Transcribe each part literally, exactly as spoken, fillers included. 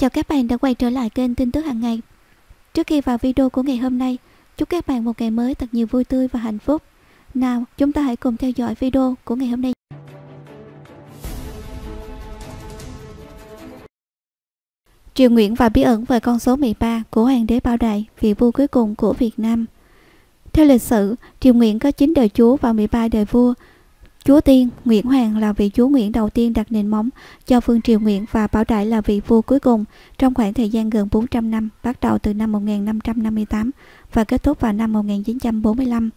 Chào các bạn đã quay trở lại kênh tin tức hàng ngày. Trước khi vào video của ngày hôm nay, chúc các bạn một ngày mới thật nhiều vui tươi và hạnh phúc. Nào, chúng ta hãy cùng theo dõi video của ngày hôm nay. Triều Nguyễn và bí ẩn về con số mười ba của hoàng đế Bảo Đại, vị vua cuối cùng của Việt Nam. Theo lịch sử, Triều Nguyễn có chín đời chúa và mười ba đời vua. Chúa Tiên, Nguyễn Hoàng là vị chúa Nguyễn đầu tiên đặt nền móng cho vương Triều Nguyễn và Bảo Đại là vị vua cuối cùng trong khoảng thời gian gần bốn trăm năm, bắt đầu từ năm một nghìn năm trăm năm mươi tám và kết thúc vào năm một nghìn chín trăm bốn mươi lăm.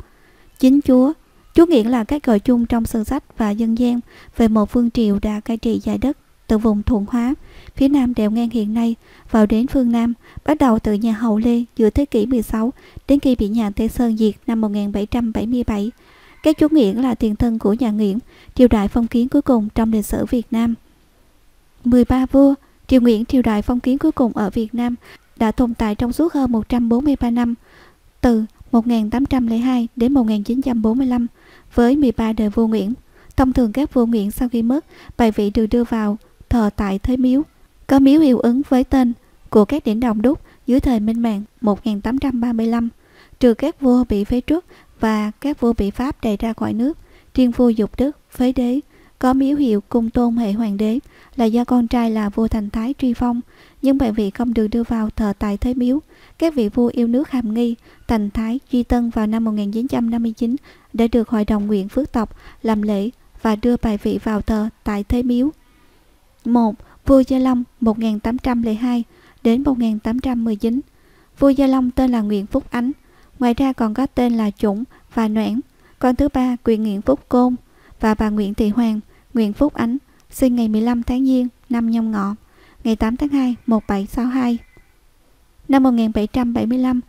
Chính chúa, chúa Nguyễn là các gọi chung trong sử sách và dân gian về một vương triều đã cai trị dài đất từ vùng Thuận Hóa, phía nam đèo ngang hiện nay, vào đến phương Nam, bắt đầu từ nhà Hậu Lê giữa thế kỷ mười sáu đến khi bị nhà Tây Sơn diệt năm một nghìn bảy trăm bảy mươi bảy. Các chúa Nguyễn là tiền thân của nhà Nguyễn, triều đại phong kiến cuối cùng trong lịch sử Việt Nam. mười ba vua, triều Nguyễn triều đại phong kiến cuối cùng ở Việt Nam đã tồn tại trong suốt hơn một trăm bốn mươi ba năm, từ một nghìn tám trăm lẻ hai đến một nghìn chín trăm bốn mươi lăm, với mười ba đời vua Nguyễn. Thông thường các vua Nguyễn sau khi mất, bài vị được đưa vào thờ tại Thế Miếu, có miếu hiệu ứng với tên của các đỉnh đồng đúc dưới thời Minh Mạng một nghìn tám trăm ba mươi lăm, trừ các vua bị phế truất và các vua bị Pháp đày ra khỏi nước. Riêng vua Dục Đức, phế đế, có miếu hiệu cung tôn hệ hoàng đế là do con trai là vua Thành Thái truy phong, nhưng bài vị không được đưa vào thờ tại Thế Miếu. Các vị vua yêu nước Hàm Nghi, Thành Thái, Duy Tân vào năm một nghìn chín trăm năm mươi chín đã được Hội đồng Nguyện Phước Tộc làm lễ và đưa bài vị vào thờ tại Thế Miếu. một. Vua Gia Long một nghìn tám trăm lẻ hai đến một nghìn tám trăm mười chín. Vua Gia Long tên là Nguyễn Phúc Ánh, ngoài ra còn có tên là Chủng và Noãn, con thứ ba quyền Nguyễn Phúc Côn và bà Nguyễn Thị Hoàng. Nguyễn Phúc Ánh sinh ngày mười lăm tháng Giêng năm Nhâm Ngọ, ngày tám tháng hai một nghìn bảy trăm sáu mươi hai. Năm một nghìn bảy trăm bảy mươi lăm,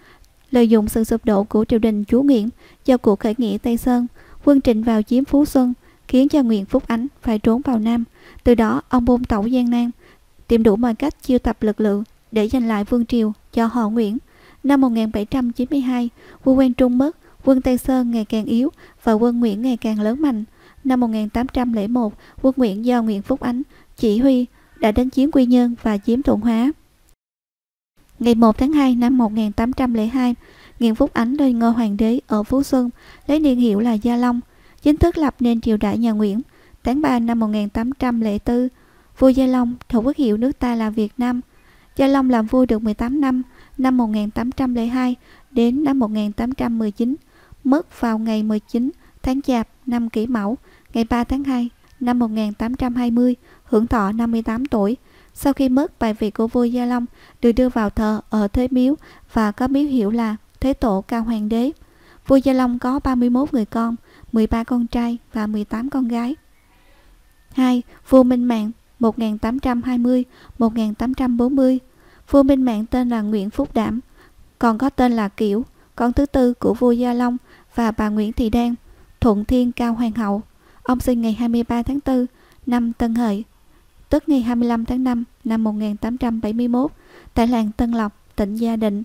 lợi dụng sự sụp đổ của triều đình chúa Nguyễn do cuộc khởi nghĩa Tây Sơn, quân Trịnh vào chiếm Phú Xuân, khiến cho Nguyễn Phúc Ánh phải trốn vào Nam. Từ đó, ông buôn tẩu gian nan, tìm đủ mọi cách chiêu tập lực lượng để giành lại vương triều cho họ Nguyễn. Năm một nghìn bảy trăm chín mươi hai, vua Quang Trung mất, quân Tây Sơn ngày càng yếu và quân Nguyễn ngày càng lớn mạnh. Năm một nghìn tám trăm lẻ một, quân Nguyễn do Nguyễn Phúc Ánh chỉ huy đã đánh chiếm Quy Nhơn và chiếm Thuận Hóa. Ngày một tháng hai năm một nghìn tám trăm lẻ hai, Nguyễn Phúc Ánh lên ngôi hoàng đế ở Phú Xuân, lấy niên hiệu là Gia Long, chính thức lập nên triều đại nhà Nguyễn. Tháng ba năm một nghìn tám trăm lẻ tư, vua Gia Long thổ quốc hiệu nước ta là Việt Nam. Gia Long làm vua được mười tám năm, năm một nghìn tám trăm lẻ hai đến năm một nghìn tám trăm mười chín, mất vào ngày mười chín tháng Chạp năm Kỷ Mão, ngày ba tháng hai năm một nghìn tám trăm hai mươi, hưởng thọ năm mươi tám tuổi. Sau khi mất, bài vị của vua Gia Long được đưa vào thờ ở Thế Miếu và có miếu hiệu là Thế Tổ Cao Hoàng Đế. Vua Gia Long có ba mươi mốt người con, mười ba con trai và mười tám con gái. hai. Vua Minh Mạng một nghìn tám trăm hai mươi đến một nghìn tám trăm bốn mươi. Vua Minh Mạng tên là Nguyễn Phúc Đảm, còn có tên là Kiểu, con thứ tư của vua Gia Long và bà Nguyễn Thị Đan, Thuận Thiên Cao Hoàng Hậu. Ông sinh ngày hai mươi ba tháng tư năm Tân Hợi, tức ngày hai mươi lăm tháng năm năm một nghìn tám trăm bảy mươi mốt, tại làng Tân Lộc, tỉnh Gia Định.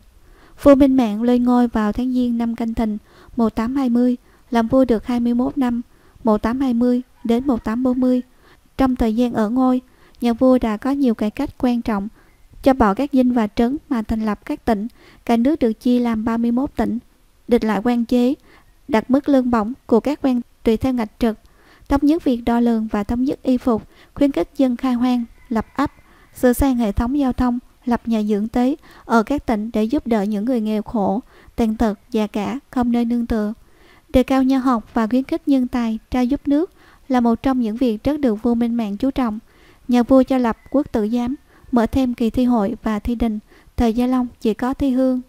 Vua Minh Mạng lên ngôi vào tháng Giêng năm Canh Thìn một nghìn tám trăm hai mươi, làm vua được hai mươi mốt năm, một nghìn tám trăm hai mươi đến một nghìn tám trăm bốn mươi. Trong thời gian ở ngôi, nhà vua đã có nhiều cải cách quan trọng, cho bỏ các dinh và trấn mà thành lập các tỉnh. Cả nước được chia làm ba mươi mốt tỉnh, định lại quan chế, đặt mức lương bổng của các quan tùy theo ngạch trực, thống nhất việc đo lường và thống nhất y phục, khuyến khích dân khai hoang, lập ấp, sửa sang hệ thống giao thông, lập nhà dưỡng tế ở các tỉnh để giúp đỡ những người nghèo khổ, tàn tật, già cả, không nơi nương tựa. Đề cao nho học và khuyến khích nhân tài, tra giúp nước là một trong những việc rất được vua Minh Mạng chú trọng. Nhà vua cho lập quốc tử giám, mở thêm kỳ thi hội và thi đình. Thời Gia Long chỉ có thi hương.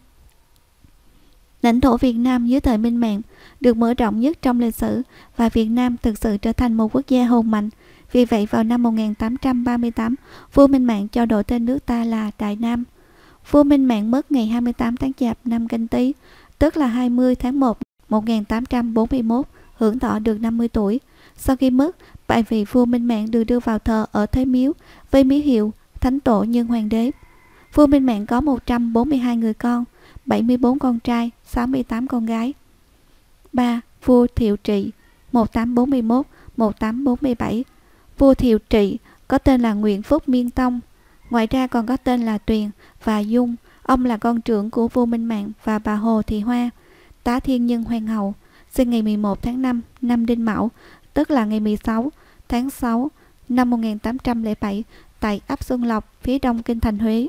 Lãnh thổ Việt Nam dưới thời Minh Mạng được mở rộng nhất trong lịch sử và Việt Nam thực sự trở thành một quốc gia hùng mạnh. Vì vậy vào năm một nghìn tám trăm ba mươi tám, vua Minh Mạng cho đổi tên nước ta là Đại Nam. Vua Minh Mạng mất ngày hai mươi tám tháng Chạp năm Canh Tý, tức là hai mươi tháng một một nghìn tám trăm bốn mươi mốt, hưởng thọ được năm mươi tuổi. Sau khi mất, bài vị vua Minh Mạng được đưa vào thờ ở Thế Miếu với miếu hiệu Thánh Tổ Nhân Hoàng Đế. Vua Minh Mạng có một trăm bốn mươi hai người con, bảy mươi bốn con trai, sáu mươi tám con gái. ba. Vua Thiệu Trị một nghìn tám trăm bốn mươi mốt đến một nghìn tám trăm bốn mươi bảy. Vua Thiệu Trị có tên là Nguyễn Phúc Miên Tông, Ngoài ra còn có tên là Tuyền và Dung. Ông là con trưởng của vua Minh Mạng và bà Hồ Thị Hoa, tá thiên nhân hoàng hậu, sinh ngày mười một tháng năm năm Đinh Mão, tức là ngày mười sáu tháng sáu năm một nghìn tám trăm lẻ bảy tại ấp Xuân Lộc, phía đông kinh thành Huế.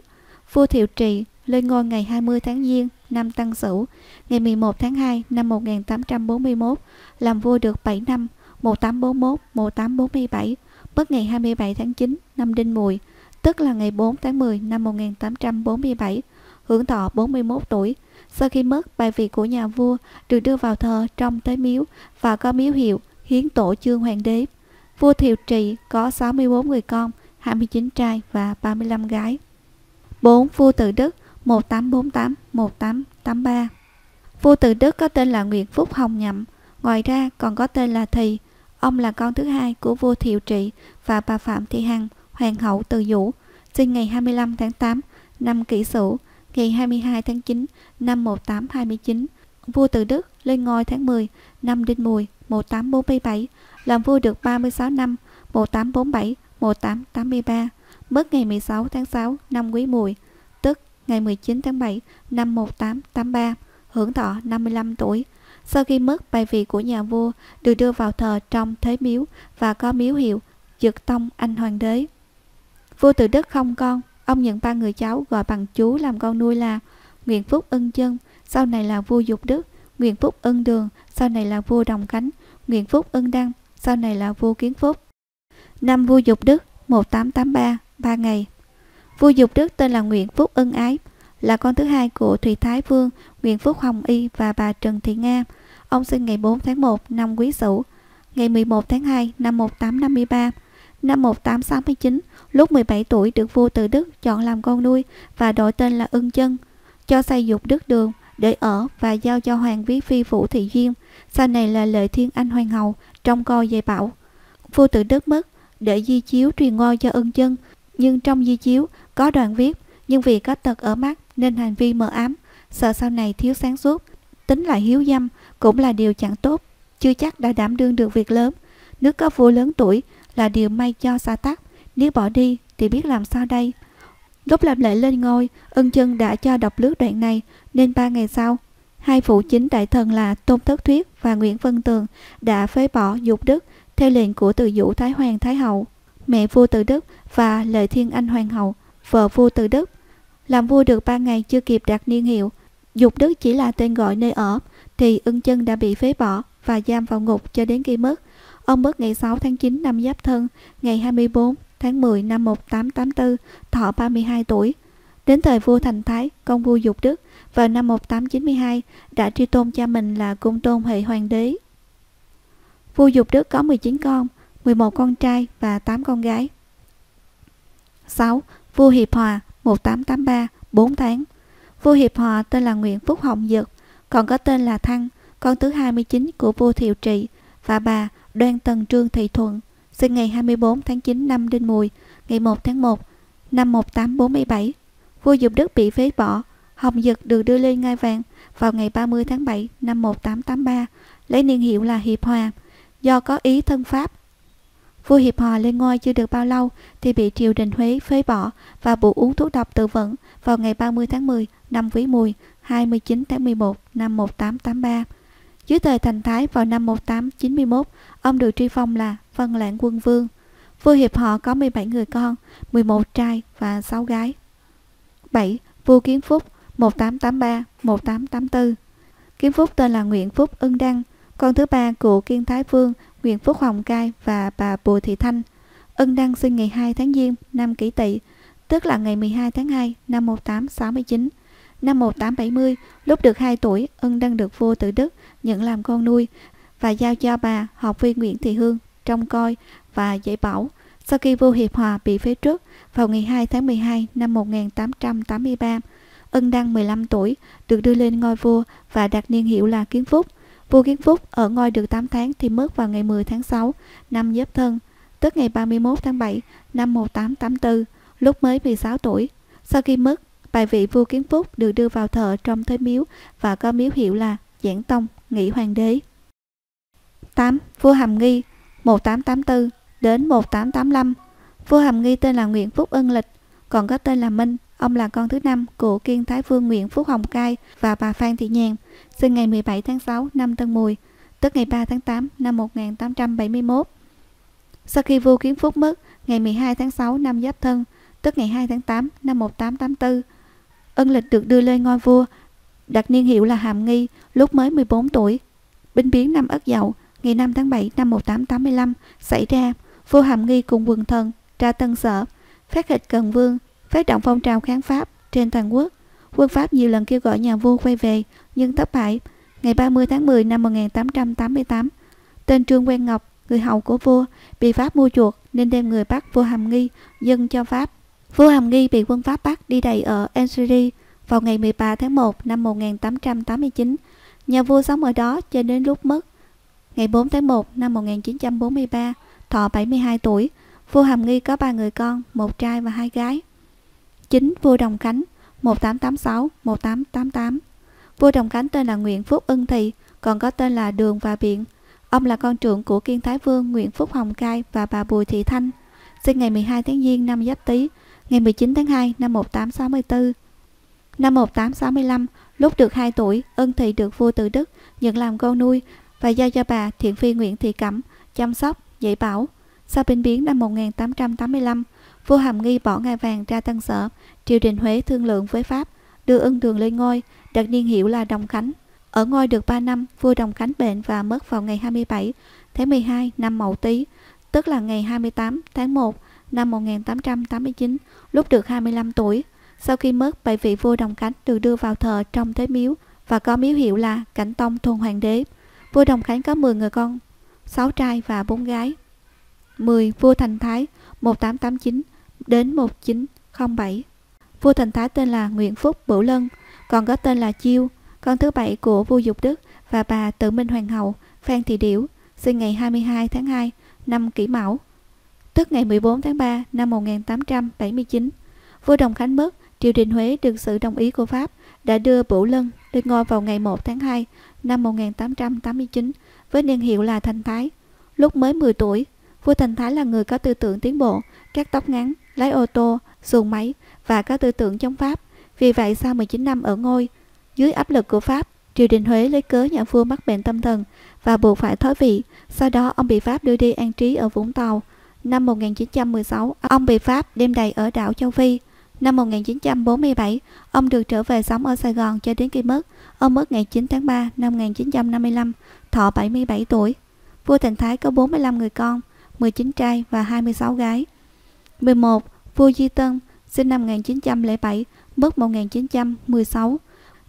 Vua Thiệu Trị lên ngôi ngày hai mươi tháng Giêng năm Tân Sửu, ngày mười một tháng hai năm một nghìn tám trăm bốn mươi mốt, làm vua được bảy năm, một nghìn tám trăm bốn mươi mốt đến một nghìn tám trăm bốn mươi bảy, mất ngày hai mươi bảy tháng chín năm Đinh Mùi, tức là ngày bốn tháng mười năm một nghìn tám trăm bốn mươi bảy, hưởng thọ bốn mươi mốt tuổi. Sau khi mất, bài vị của nhà vua được đưa vào thờ trong tế miếu và có miếu hiệu hiến tổ chương hoàng đế. Vua Thiệu Trị có sáu mươi bốn người con, hai mươi chín trai và ba mươi lăm gái. bốn. Vua Tự Đức một nghìn tám trăm bốn mươi tám đến một nghìn tám trăm tám mươi ba. Vua Tự Đức có tên là Nguyễn Phúc Hồng Nhậm, ngoài ra còn có tên là Thì. Ông là con thứ hai của vua Thiệu Trị và bà Phạm Thị Hằng, hoàng hậu Từ Dũ, sinh ngày hai mươi lăm tháng tám năm Kỷ Sửu, ngày hai mươi hai tháng chín năm một nghìn tám trăm hai mươi chín. Vua Tự Đức lên ngôi tháng mười năm Đinh Mùi, một nghìn tám trăm bốn mươi bảy, làm vua được ba mươi sáu năm, một nghìn tám trăm bốn mươi bảy đến một nghìn tám trăm tám mươi ba, mất ngày mười sáu tháng sáu năm Quý Mùi, tức ngày mười chín tháng bảy năm một nghìn tám trăm tám mươi ba, hưởng thọ năm mươi lăm tuổi. Sau khi mất, bài vị của nhà vua được đưa vào thờ trong thế miếu và có miếu hiệu Dực Tông Anh Hoàng Đế. Vua Tự Đức không con, ông nhận ba người cháu gọi bằng chú làm con nuôi là Nguyễn Phúc Ưng Chân, sau này là vua Dục Đức, Nguyễn Phúc Ưng Đường, sau này là vua Đồng Khánh, Nguyễn Phúc Ưng Đăng, sau này là vua Kiến Phúc. Năm. Vua Dục Đức một nghìn tám trăm tám mươi ba, ba ngày. Vua Dục Đức tên là Nguyễn Phúc Ân Ái, là con thứ hai của Thủy Thái Vương Nguyễn Phúc Hồng Y và bà Trần Thị Nga. Ông sinh ngày bốn tháng một năm Quý Sửu, ngày mười một tháng hai năm một nghìn tám trăm năm mươi ba. Năm một nghìn tám trăm sáu mươi chín, lúc mười bảy tuổi được vua Tự Đức chọn làm con nuôi và đổi tên là Ưng Chân, cho xây Dục Đức Đường để ở và giao cho Hoàng Quý Phi Vũ Thị Duyên, sau này là Lệ Thiên Anh Hoàng Hậu, trông coi dạy bảo. Vua Tự Đức mất, để di chiếu truyền ngôi cho Ưng Chân, nhưng trong di chiếu có đoạn viết: nhưng vì có tật ở mắt nên hành vi mờ ám, sợ sau này thiếu sáng suốt, tính lại hiếu dâm cũng là điều chẳng tốt, chưa chắc đã đảm đương được việc lớn. Nước có vua lớn tuổi là điều may cho xã tắc, nếu bỏ đi thì biết làm sao đây. Lúc làm lễ lên ngôi, Ưng Chân đã cho đọc lướt đoạn này, nên ba ngày sau, hai phụ chính đại thần là Tôn Thất Thuyết và Nguyễn Văn Tường đã phế bỏ Dục Đức theo lệnh của Từ Dũ Thái Hoàng Thái Hậu, mẹ vua Tự Đức và Lệ Thiên Anh Hoàng Hậu, vợ vua Tự Đức. Làm vua được ba ngày chưa kịp đặt niên hiệu, Dục Đức chỉ là tên gọi nơi ở, thì Ưng Chân đã bị phế bỏ và giam vào ngục cho đến khi mất. Ông mất ngày sáu tháng chín năm Giáp Thân, ngày hai mươi bốn tháng mười năm một nghìn tám trăm tám mươi tư, thọ ba mươi hai tuổi. Đến thời vua Thành Thái, con vua Dục Đức, vào năm một nghìn tám trăm chín mươi hai đã truy tôn cha mình là Cung Tôn Huệ Hoàng Đế. Vua Dục Đức có mười chín con, mười một con trai và tám con gái. sáu. Vua Hiệp Hòa một nghìn tám trăm tám mươi ba, bốn tháng. Vua Hiệp Hòa tên là Nguyễn Phúc Hồng Dực, còn có tên là Thăng, con thứ hai mươi chín của vua Thiệu Trị và bà Đoan Tần Trương Thị Thuận, sinh ngày hai mươi bốn tháng chín năm Đinh Mùi, ngày một tháng một năm một nghìn tám trăm bốn mươi bảy. Vua Dục Đức bị phế bỏ, Hồng Dực được đưa lên ngai vàng vào ngày ba mươi tháng bảy năm một nghìn tám trăm tám mươi ba, lấy niên hiệu là Hiệp Hòa, do có ý thân Pháp. Vua Hiệp Hòa lên ngôi chưa được bao lâu thì bị triều đình Huế phế bỏ và buộc uống thuốc độc tự vẫn vào ngày ba mươi tháng mười năm Quý Mùi, hai mươi chín tháng mười một năm một nghìn tám trăm tám mươi ba. Dưới thời Thành Thái vào năm một nghìn tám trăm chín mươi mốt, ông được truy phong là Văn Lãng Quân Vương. Vua Hiệp Hòa có mười bảy người con, mười một trai và sáu gái. bảy. Vua Kiến Phúc một nghìn tám trăm tám mươi ba đến một nghìn tám trăm tám mươi tư. Kiến Phúc tên là Nguyễn Phúc Ưng Đăng, con thứ ba của Kiên Thái Vương Nguyễn Phúc Hồng Cai và bà Bùi Thị Thanh. Ưng Đăng sinh ngày hai tháng Giêng năm Kỷ Tỵ, tức là ngày mười hai tháng hai năm một nghìn tám trăm sáu mươi chín. Năm một nghìn tám trăm bảy mươi, lúc được hai tuổi, Ưng Đăng được vua Tự Đức nhận làm con nuôi và giao cho bà học viên Nguyễn Thị Hương trông coi và dạy bảo. Sau khi vua Hiệp Hòa bị phế truất vào ngày hai tháng mười hai năm một nghìn tám trăm tám mươi ba, Ưng Đăng mười lăm tuổi được đưa lên ngôi vua và đặt niên hiệu là Kiến Phúc. Vua Kiến Phúc ở ngôi được tám tháng thì mất vào ngày mười tháng sáu năm Giáp Thân, tức ngày ba mươi mốt tháng bảy năm một nghìn tám trăm tám mươi tư, lúc mới mười sáu tuổi. Sau khi mất, bài vị vua Kiến Phúc được đưa vào thờ trong thế miếu và có miếu hiệu là Giảng Tông Nghị Hoàng Đế. tám. Vua Hàm Nghi một nghìn tám trăm tám mươi tư đến một nghìn tám trăm tám mươi lăm. Vua Hàm Nghi tên là Nguyễn Phúc Ân Lịch, còn có tên là Minh. Ông là con thứ năm của Kiên Thái Vương Nguyễn Phúc Hồng Cai và bà Phan Thị Nhàn, sinh ngày mười bảy tháng sáu năm Tân Mùi, tức ngày ba tháng tám năm một nghìn tám trăm bảy mươi mốt. Sau khi vua Kiến Phúc mất, ngày mười hai tháng sáu năm Giáp Thân, tức ngày hai tháng tám năm một nghìn tám trăm tám mươi tư, Ân Lịch được đưa lên ngôi vua, đặt niên hiệu là Hàm Nghi, lúc mới mười bốn tuổi. Binh biến năm Ất Dậu, ngày năm tháng bảy năm một nghìn tám trăm tám mươi lăm xảy ra, vua Hàm Nghi cùng quần thần ra Tân Sở, phát khịch cần vương, phát động phong trào kháng Pháp trên toàn quốc. Quân Pháp nhiều lần kêu gọi nhà vua quay về nhưng thất bại. Ngày ba mươi tháng mười năm một nghìn tám trăm tám mươi tám, tên Trương Quang Ngọc, người hầu của vua, bị Pháp mua chuộc nên đem người bắt vua Hàm Nghi dâng cho Pháp. Vua Hàm Nghi bị quân Pháp bắt đi đày ở Algeria vào ngày mười ba tháng một năm một nghìn tám trăm tám mươi chín. Nhà vua sống ở đó cho đến lúc mất. Ngày bốn tháng một năm một nghìn chín trăm bốn mươi ba, thọ bảy mươi hai tuổi, vua Hàm Nghi có ba người con, một trai và hai gái. Chính vua Đồng Khánh một nghìn tám trăm tám mươi sáu đến một nghìn tám trăm tám mươi tám. Vua Đồng Khánh tên là Nguyễn Phúc Ưng Thị, còn có tên là Đường và Biện. Ông là con trưởng của Kiên Thái Vương Nguyễn Phúc Hồng Cai và bà Bùi Thị Thanh, sinh ngày mười hai tháng Giêng năm Giáp Tý, ngày mười chín tháng hai năm một nghìn tám trăm sáu mươi tư. Năm một nghìn tám trăm sáu mươi lăm, lúc được hai tuổi, Ưng Thị được vua Tự Đức nhận làm con nuôi và giao cho bà Thiện Phi Nguyễn Thị Cẩm chăm sóc, dạy bảo. Sau binh biến năm một nghìn tám trăm tám mươi lăm, vua Hàm Nghi bỏ ngai vàng ra Tân Sở, triều đình Huế thương lượng với Pháp, đưa Ưng Đường lên ngôi, đặt niên hiệu là Đồng Khánh. Ở ngôi được ba năm, vua Đồng Khánh bệnh và mất vào ngày hai mươi bảy tháng mười hai năm Mậu Tý, tức là ngày hai mươi tám tháng một năm một nghìn tám trăm tám mươi chín, lúc được hai mươi lăm tuổi. Sau khi mất, bảy vị vua Đồng Khánh được đưa vào thờ trong Tế Miếu và có miếu hiệu là Cảnh Tông Thuần Hoàng Đế. Vua Đồng Khánh có mười người con, sáu trai và bốn gái. mười. Vua Thành Thái một nghìn tám trăm tám mươi chín đến một nghìn chín trăm lẻ bảy. Vua Thành Thái tên là Nguyễn Phúc Bửu Lân, còn có tên là Chiêu, con thứ bảy của vua Dục Đức và bà Tự Minh Hoàng hậu Phan Thị Điểu, sinh ngày hai mươi hai tháng hai năm Kỷ Mão, tức ngày mười bốn tháng ba năm một nghìn tám trăm bảy mươi chín. Vua Đồng Khánh mất, triều đình Huế được sự đồng ý của Pháp đã đưa Bửu Lân lên ngôi vào ngày một tháng hai năm một nghìn tám trăm tám mươi chín với niên hiệu là Thành Thái. Lúc mới mười tuổi, vua Thành Thái là người có tư tưởng tiến bộ, cắt tóc ngắn, lái ô tô, xuồng máy và có tư tưởng chống Pháp. Vì vậy sau mười chín năm ở ngôi, dưới áp lực của Pháp, triều đình Huế lấy cớ nhà vua mắc bệnh tâm thần và buộc phải thoái vị. Sau đó ông bị Pháp đưa đi an trí ở Vũng Tàu. Năm một nghìn chín trăm mười sáu, ông bị Pháp đem đày ở đảo Châu Phi. Năm một nghìn chín trăm bốn mươi bảy, ông được trở về sống ở Sài Gòn cho đến khi mất. Ông mất ngày chín tháng ba năm một nghìn chín trăm năm mươi lăm, thọ bảy mươi bảy tuổi. Vua Thành Thái có bốn mươi lăm người con, mười chín trai và hai mươi sáu gái. mười một. Vua Duy Tân sinh năm một nghìn chín trăm lẻ bảy, mất một nghìn chín trăm mười sáu.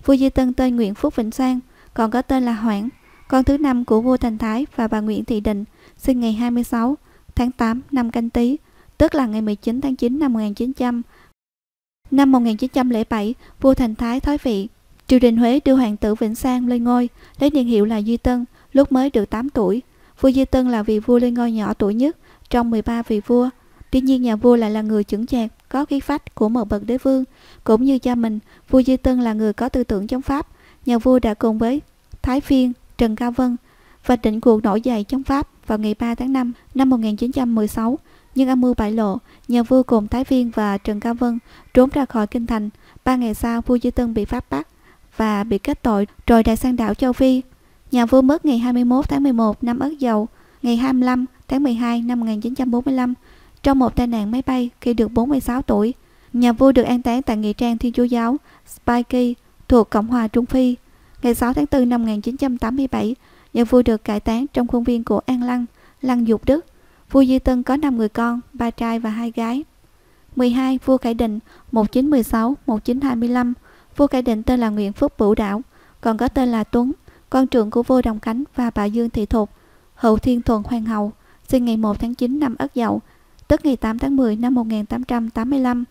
Vua Duy Tân tên Nguyễn Phúc Vĩnh Sang, còn có tên là Hoảng, con thứ năm của vua Thành Thái và bà Nguyễn Thị Định, sinh ngày hai mươi sáu tháng tám năm Canh Tý, tức là ngày mười chín tháng chín năm một nghìn chín trăm. Năm một nghìn chín trăm lẻ bảy, vua Thành Thái thoái vị. Triều đình Huế đưa hoàng tử Vĩnh Sang lên ngôi, lấy niên hiệu là Duy Tân, lúc mới được tám tuổi. Vua Duy Tân là vị vua lên ngôi nhỏ tuổi nhất trong mười ba vị vua. Tuy nhiên nhà vua lại là người chững chạc, có khí phách của một bậc đế vương. Cũng như cha mình, vua Duy Tân là người có tư tưởng chống Pháp. Nhà vua đã cùng với Thái Phiên, Trần Cao Vân và định cuộc nổi dậy chống Pháp vào ngày ba tháng năm năm một nghìn chín trăm mười sáu. Nhưng âm mưu bại lộ, nhà vua cùng Thái Phiên và Trần Cao Vân trốn ra khỏi kinh thành. Ba ngày sau, vua Duy Tân bị Pháp bắt và bị kết tội rồi đày sang đảo Châu Phi. Nhà vua mất ngày hai mươi mốt tháng mười một năm Ất Dậu, ngày hai mươi lăm tháng mười hai năm một nghìn chín trăm bốn mươi lăm, trong một tai nạn máy bay khi được bốn mươi sáu tuổi. Nhà vua được an táng tại nghĩa trang Thiên Chúa Giáo Spike thuộc Cộng hòa Trung Phi. Ngày sáu tháng tư năm một nghìn chín trăm tám mươi bảy, nhà vua được cải táng trong khuôn viên của An Lăng, Lăng Dục Đức. Vua Duy Tân có năm người con, ba trai và hai gái. mười hai. Vua Khải Định một nghìn chín trăm mười sáu đến một nghìn chín trăm hai mươi lăm. Vua Khải Định tên là Nguyễn Phúc Bửu Đảo, còn có tên là Tuấn, con trưởng của vua Đồng Khánh và bà Dương Thị Thục, hậu Thiên Thuần Hoàng hậu, sinh ngày một tháng chín năm Ất Dậu, tức ngày tám tháng mười năm một nghìn tám trăm tám mươi lăm.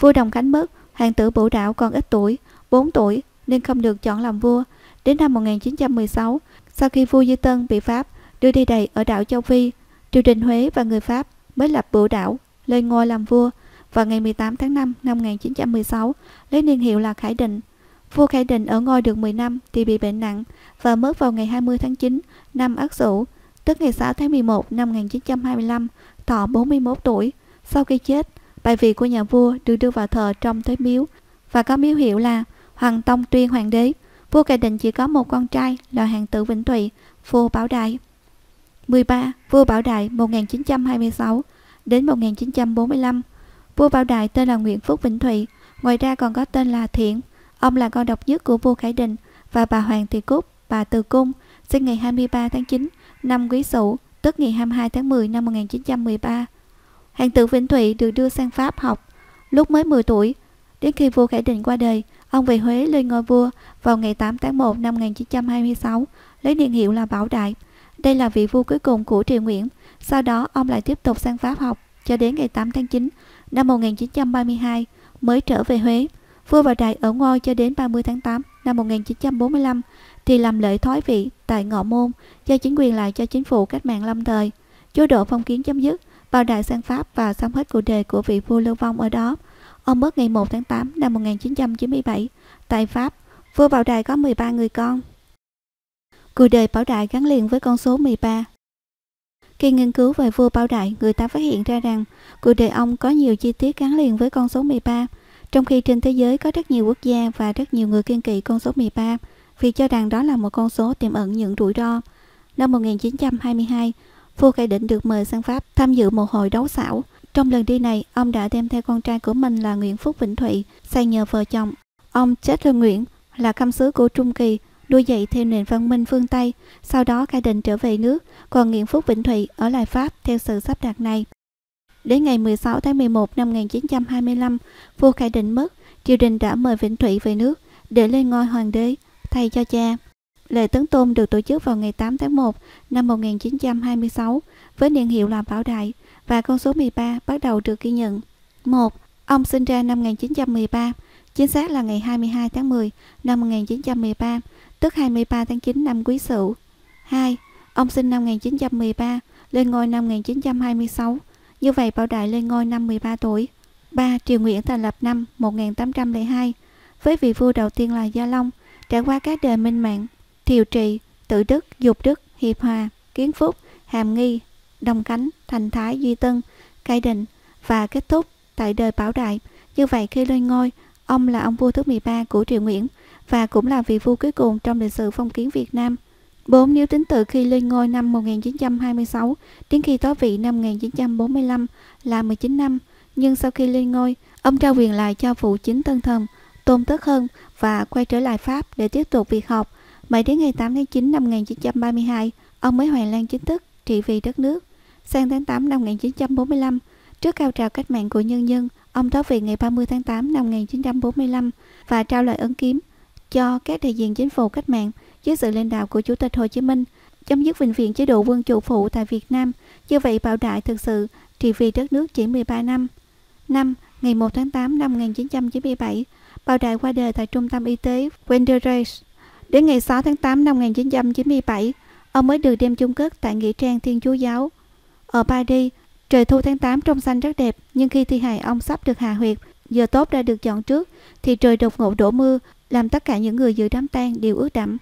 Vua Đồng Khánh mất, hoàng tử Bửu Đảo còn ít tuổi, bốn tuổi, nên không được chọn làm vua. Đến năm một nghìn chín trăm mười sáu, sau khi vua Duy Tân bị Pháp đưa đi đày ở đảo Châu Phi, triều đình Huế và người Pháp mới lập Bửu Đảo lên ngôi làm vua vào ngày mười tám tháng năm năm một nghìn chín trăm mười sáu, lấy niên hiệu là Khải Định. Vua Khải Định ở ngôi được mười năm thì bị bệnh nặng và mất vào ngày hai mươi tháng chín năm Ất Sửu, tức ngày sáu tháng mười một năm một nghìn chín trăm hai mươi lăm, thọ bốn mươi mốt tuổi. Sau khi chết, bài vị của nhà vua được đưa vào thờ trong tới miếu và có miếu hiệu là Hoàng Tông Tuyên Hoàng Đế. Vua Khải Định chỉ có một con trai là Hoàng Tử Vĩnh Thụy, vua Bảo Đại. mười ba. Vua Bảo Đại một nghìn chín trăm hai mươi sáu đến một nghìn chín trăm bốn mươi lăm. Vua Bảo Đại tên là Nguyễn Phúc Vĩnh Thụy, ngoài ra còn có tên là Thiện. Ông là con độc nhất của vua Khải Định và bà Hoàng Thị Cúc, bà Từ Cung, sinh ngày hai mươi ba tháng chín năm Quý Sửu, tức ngày hai mươi hai tháng mười năm một nghìn chín trăm mười ba. Hoàng Tử Vĩnh Thụy được đưa sang Pháp học lúc mới mười tuổi. Đến khi vua Khải Định qua đời, ông về Huế lên ngôi vua vào ngày tám tháng một năm một nghìn chín trăm hai mươi sáu, lấy niên hiệu là Bảo Đại. Đây là vị vua cuối cùng của Triều Nguyễn. Sau đó ông lại tiếp tục sang Pháp học cho đến ngày tám tháng chín năm một nghìn chín trăm ba mươi hai mới trở về Huế. Vua Bảo Đại ở ngôi cho đến ba mươi tháng tám năm một nghìn chín trăm bốn mươi lăm thì làm lễ thoái vị tại Ngọ Môn, giao chính quyền lại cho chính phủ cách mạng lâm thời. Chế độ phong kiến chấm dứt, Bảo Đại sang Pháp và xong hết cuộc đời của vị vua lưu vong ở đó. Ông mất ngày một tháng tám năm một nghìn chín trăm chín mươi bảy tại Pháp. Vua Bảo Đại có mười ba người con. Cuộc đời Bảo Đại gắn liền với con số mười ba. Khi nghiên cứu về vua Bảo Đại, người ta phát hiện ra rằng cuộc đời ông có nhiều chi tiết gắn liền với con số mười ba. Trong khi trên thế giới có rất nhiều quốc gia và rất nhiều người kiêng kỵ con số mười ba vì cho rằng đó là một con số tiềm ẩn những rủi ro. Năm một nghìn chín trăm hai mươi hai, vua Khải Định được mời sang Pháp tham dự một hội đấu xảo. Trong lần đi này, ông đã đem theo con trai của mình là Nguyễn Phúc Vĩnh Thụy sang nhờ vợ chồng. Ông chết lên Nguyễn là khâm sứ của Trung Kỳ, nuôi dạy theo nền văn minh phương Tây. Sau đó Khải Định trở về nước, còn Nguyễn Phúc Vĩnh Thụy ở lại Pháp theo sự sắp đặt này. Đến ngày mười sáu tháng mười một năm một nghìn chín trăm hai mươi lăm, vua Khải Định mất, triều đình đã mời Vĩnh Thụy về nước để lên ngôi hoàng đế thay cho cha. Lễ tấn tôn được tổ chức vào ngày tám tháng một năm một nghìn chín trăm hai mươi sáu với niên hiệu là Bảo Đại và con số mười ba bắt đầu được ghi nhận. một. Ông sinh ra năm một nghìn chín trăm mười ba, chính xác là ngày hai mươi hai tháng mười năm một nghìn chín trăm mười ba, tức hai mươi ba tháng chín năm Quý Sửu. hai. Ông sinh năm một nghìn chín trăm mười ba, lên ngôi năm một nghìn chín trăm hai mươi sáu. Như vậy Bảo Đại lên ngôi năm mười ba tuổi. ba. Triều Nguyễn thành lập năm một nghìn tám trăm lẻ hai với vị vua đầu tiên là Gia Long, trải qua các đời Minh Mạng, Thiệu Trị, Tự Đức, Dục Đức, Hiệp Hòa, Kiến Phúc, Hàm Nghi, Đồng Khánh, Thành Thái, Duy Tân, Khải Định và kết thúc tại đời Bảo Đại. Như vậy khi lên ngôi, ông là ông vua thứ mười ba của Triều Nguyễn và cũng là vị vua cuối cùng trong lịch sử phong kiến Việt Nam. bốn. Nếu tính từ khi lên ngôi năm một nghìn chín trăm hai mươi sáu đến khi thoái vị năm một nghìn chín trăm bốn mươi lăm là mười chín năm, nhưng sau khi lên ngôi, ông trao quyền lại cho phụ chính tân thần Tôn Thất Hơn và quay trở lại Pháp để tiếp tục việc học. Mãi đến ngày tám tháng chín năm một nghìn chín trăm ba mươi hai, ông mới hoàn lang chính thức trị vì đất nước. Sang tháng tám năm một nghìn chín trăm bốn mươi lăm, trước cao trào cách mạng của nhân dân, ông thoái vị ngày ba mươi tháng tám năm một nghìn chín trăm bốn mươi lăm và trao lời ấn kiếm cho các đại diện chính phủ cách mạng dưới sự lãnh đạo của Chủ tịch Hồ Chí Minh, chấm dứt vĩnh viễn chế độ quân chủ phụ tại Việt Nam. Như vậy Bảo Đại thực sự trị vì đất nước chỉ mười ba năm. năm. Ngày một tháng tám năm một nghìn chín trăm chín mươi bảy, Bảo Đại qua đời tại Trung tâm Y tế Wenderes. Đến ngày sáu tháng tám năm một nghìn chín trăm chín mươi bảy, ông mới được đem chung cất tại nghĩa trang Thiên Chúa Giáo ở Paris. Trời thu tháng tám trong xanh rất đẹp, nhưng khi thi hài ông sắp được hạ huyệt, giờ tốt đã được dọn trước, thì trời đột ngột đổ mưa, làm tất cả những người dự đám tang đều ướt đẫm.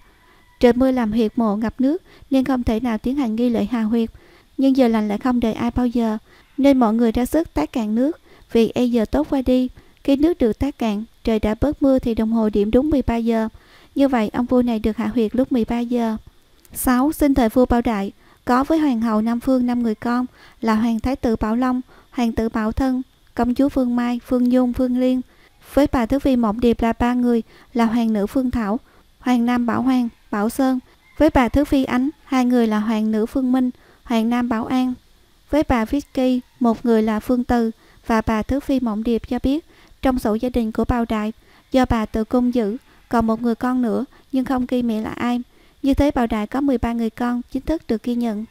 Trời mưa làm huyệt mộ ngập nước nên không thể nào tiến hành nghi lễ hạ huyệt. Nhưng giờ lành lại không đợi ai bao giờ, nên mọi người ra sức tát cạn nước vì e giờ tốt qua đi. Khi nước được tát cạn, trời đã bớt mưa thì đồng hồ điểm đúng mười ba giờ. Như vậy ông vua này được hạ huyệt lúc mười ba giờ. sáu. Sinh thời vua Bảo Đại có với hoàng hậu Nam Phương năm người con là hoàng thái tử Bảo Long, hoàng tử Bảo Thân, công chúa Phương Mai, Phương Dung, Phương Liên. Với bà thứ phi Mộng Điệp là ba người là hoàng nữ Phương Thảo, hoàng nam Bảo Hoàng, Bảo Sơn. Với bà thứ phi Ánh, hai người là hoàng nữ Phương Minh, hoàng nam Bảo An. Với bà Vicky, một người là Phương Từ. Và bà thứ phi Mộng Điệp cho biết trong sổ gia đình của Bảo Đại do bà Từ Cung giữ còn một người con nữa nhưng không ghi mẹ là ai. Như thế Bảo Đại có mười ba người con chính thức được ghi nhận.